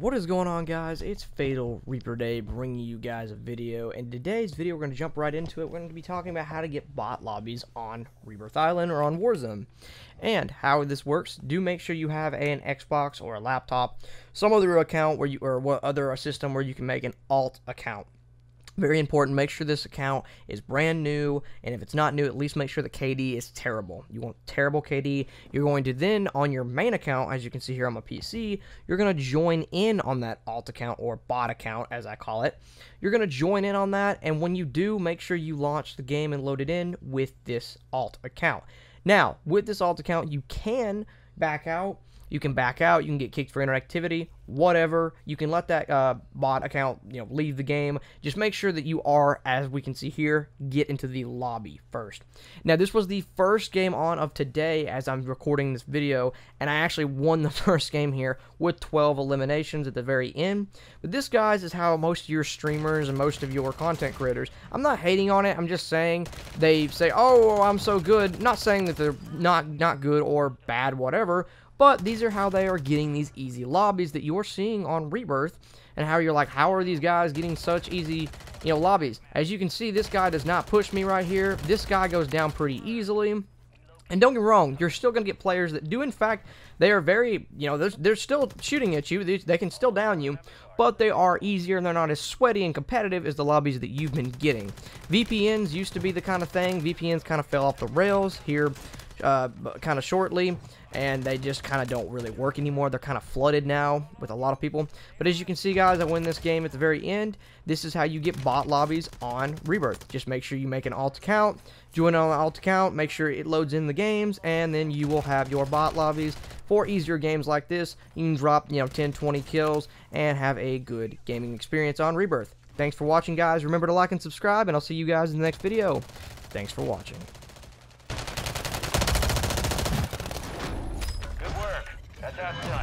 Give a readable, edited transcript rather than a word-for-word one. What is going on, guys? It's Fatal Reaper Day, bringing you guys a video, and today's video we're going to jump right into it. We're going to be talking about how to get bot lobbies on Rebirth Island or on Warzone, and how this works. Do make sure you have an Xbox or a laptop, some other account where you, or what other system where you can make an alt account. Very important, make sure this account is brand new, and if it's not new, at least make sure the KD is terrible. You want terrible KD. You're going to then, on your main account, as you can see here on my PC, you're going to join in on that alt account, or bot account as I call it. You're going to join in on that, and when you do, make sure you launch the game and load it in with this alt account. Now, with this alt account, you can back out. You can back out, you can get kicked for interactivity, whatever. You can let that bot account, you know, leave the game. Just make sure that you are, as we can see here, get into the lobby first. Now, this was the first game on of today as I'm recording this video, and I actually won the first game here with 12 eliminations at the very end. But this, guys, is how most of your streamers and most of your content creators, I'm not hating on it, I'm just saying they say, oh, I'm so good. Not saying that they're not good or bad, whatever. But these are how they are getting these easy lobbies that you're seeing on Rebirth, and how you're like, how are these guys getting such easy, you know, lobbies? As you can see, this guy does not push me right here. This guy goes down pretty easily. And don't get me wrong, you're still going to get players that do, in fact, they are very, you know, they're still shooting at you. They can still down you, but they are easier and they're not as sweaty and competitive as the lobbies that you've been getting. VPNs used to be the kind of thing. VPNs kind of fell off the rails here kind of shortly, and they just kind of don't really work anymore. They're kind of flooded now with a lot of people. But as you can see, guys, I win this game at the very end. This is how you get bot lobbies on Rebirth. Just make sure you make an alt account, join on an alt account, make sure it loads in the games, and then you will have your bot lobbies. For easier games like this, you can drop, you know, 10-20 kills and have a good gaming experience on Rebirth. Thanks for watching, guys. Remember to like and subscribe, and I'll see you guys in the next video. Thanks for watching. That's awesome.